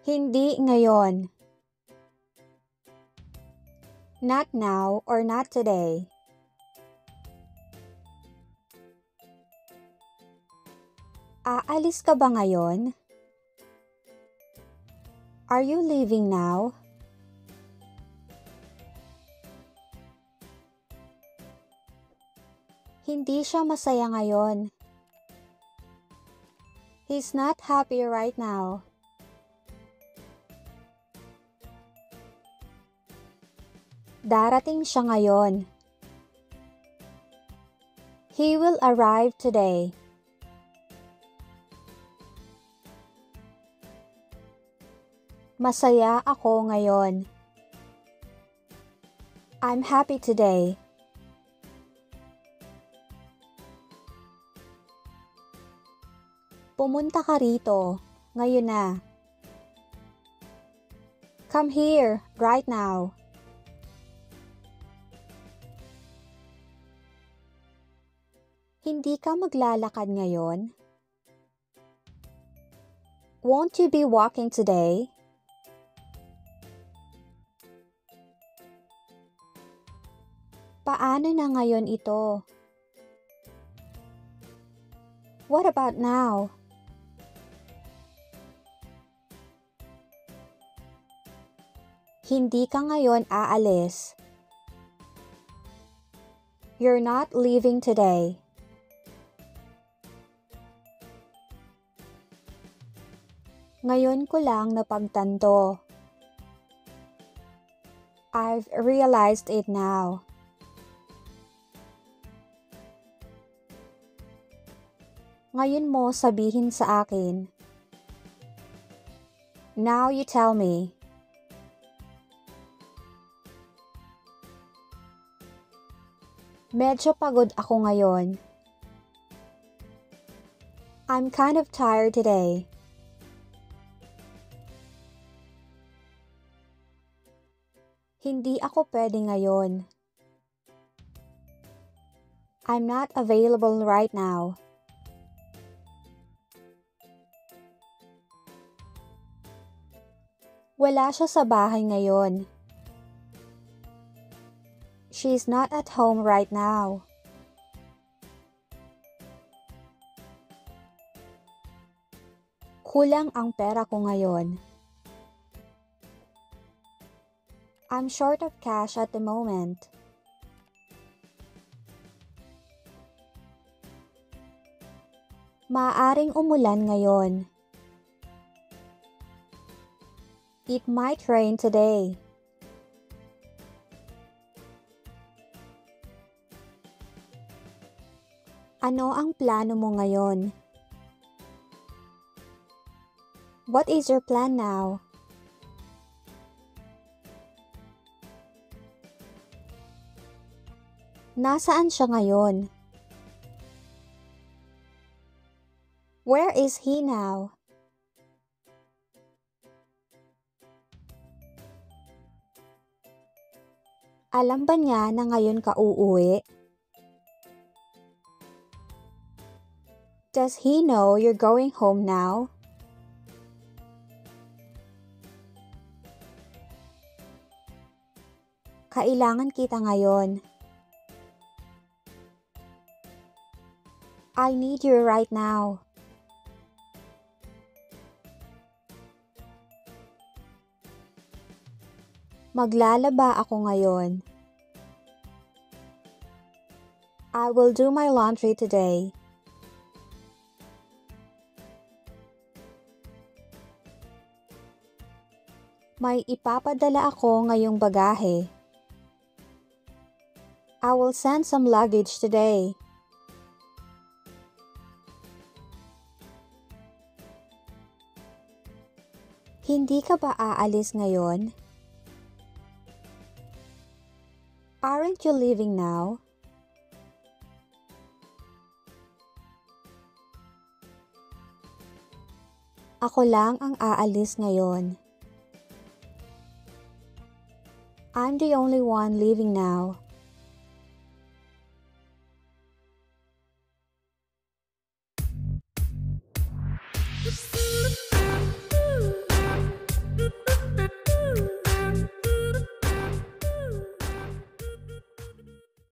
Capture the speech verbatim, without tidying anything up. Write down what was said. Hindi ngayon. Not now or not today. Aalis ka ba ngayon? Are you leaving now? Hindi siya masaya ngayon. He's not happy right now. Darating siya ngayon. He will arrive today. Masaya ako ngayon. I'm happy today. Pumunta ka rito, ngayon na. Come here, right now. Hindi ka maglalakad ngayon? Won't you be walking today? Paano na ngayon ito? What about now? Hindi ka ngayon aalis. You're not leaving today. Ngayon ko lang napagtanto. I've realized it now. Ngayon mo sabihin sa akin. Now you tell me. Medyo pagod ako ngayon. I'm kind of tired today. Hindi ako pwede ngayon. I'm not available right now. Wala siya sa bahay ngayon. She's not at home right now. Kulang ang pera ko ngayon. I'm short of cash at the moment. Maaring umulan ngayon. It might rain today. Ano ang plano mo ngayon? What is your plan now? Nasaan siya ngayon? Where is he now? Alam ba niya na ngayon ka uuwi? Does he know you're going home now? Kailangan kita ngayon. I need you right now. Maglalaba ako ngayon. I will do my laundry today. May ipapadala ako ngayong bagahe. I will send some luggage today. Hindi ka ba aalis ngayon? Aren't you leaving now? Ako lang ang aalis ngayon. I'm the only one leaving now.